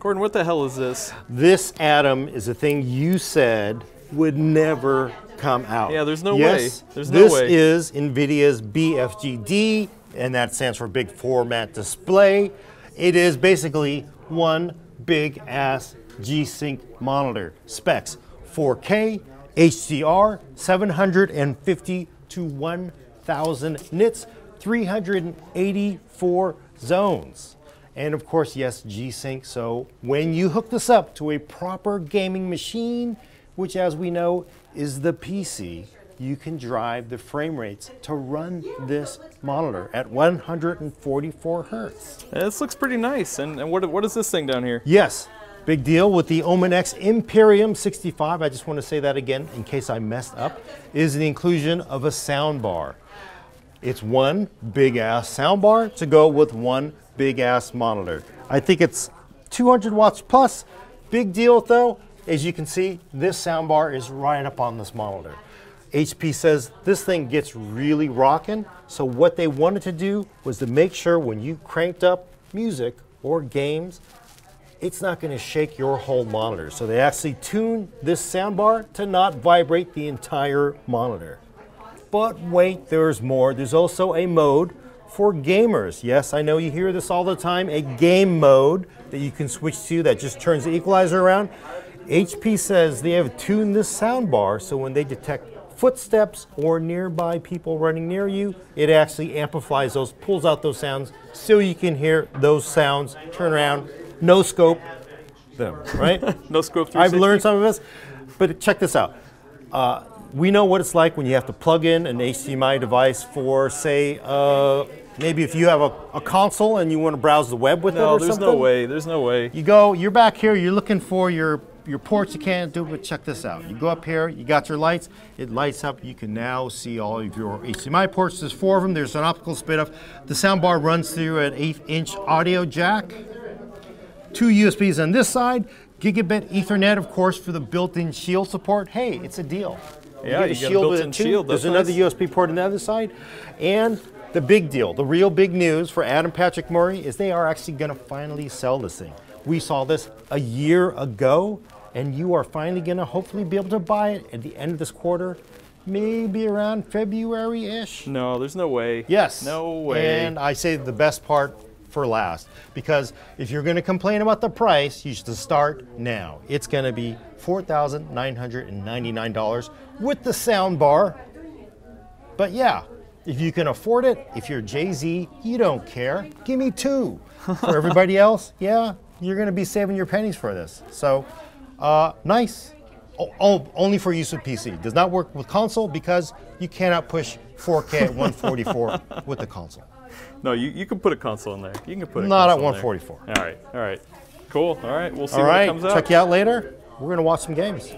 Gordon, what the hell is this? This, Adam, is a thing you said would never come out. Yeah, there's no way. There's no way. This is NVIDIA's BFGD, and that stands for Big Format Display. It is basically one big-ass G-Sync monitor. Specs, 4K, HDR, 750 to 1,000 nits, 384 zones. And of course, yes, G-Sync. So when you hook this up to a proper gaming machine, which as we know is the PC, you can drive the frame rates to run this monitor at 144 hertz. This looks pretty nice. And what is this thing down here? Yes, big deal with the Omen X Emperium 65, I just want to say that again in case I messed up, is the inclusion of a sound bar. It's one big-ass sound bar to go with one big-ass monitor. I think it's 200 watts plus. Big deal though. As you can see, this sound bar is right up on this monitor. HP says this thing gets really rockin', so what they wanted to do was to make sure when you cranked up music or games, it's not going to shake your whole monitor. So they actually tuned this sound bar to not vibrate the entire monitor. But wait, there's more. There's also a mode for gamers. Yes, I know you hear this all the time, a game mode that you can switch to that just turns the equalizer around. HP says they have tuned this sound bar so when they detect footsteps or nearby people running near you, it actually amplifies those, pulls out those sounds so you can hear those sounds, turn around, no scope them, right? No scope 360. I've learned some of this, but check this out. We know what it's like when you have to plug in an HDMI device for, say, maybe if you have a console and you want to browse the web with it or something. No, there's no way. There's no way. You go, you're back here, you're looking for your ports, you can't do it, but check this out. You go up here, you got your lights, it lights up, you can now see all of your HDMI ports. There's 4 of them, there's an optical spit up. The soundbar runs through an 8-inch audio jack, 2 USBs on this side, gigabit Ethernet, of course, for the built-in shield support. Hey, it's a deal. Yeah, you get a built-in shield. There's another USB port on the other side. And the big deal, the real big news for Adam Patrick Murray is they are actually going to finally sell this thing. We saw this a year ago, and you are finally going to hopefully be able to buy it at the end of this quarter, maybe around February-ish. No, there's no way. Yes. No way. And I say the best part for last, because if you're going to complain about the price, you should start now. It's going to be $4,999 with the sound bar. But yeah, if you can afford it, if you're Jay-Z, you don't care. Give me 2. For everybody else, yeah, you're going to be saving your pennies for this. So nice. Only for use with PC. Does not work with console because you cannot push 4K at 144 with the console. No, you can put a console in there. You can put a console in there. Not at 144. All right. All right. Cool. All right. We'll see what comes out. Check you out later. We're going to watch some games.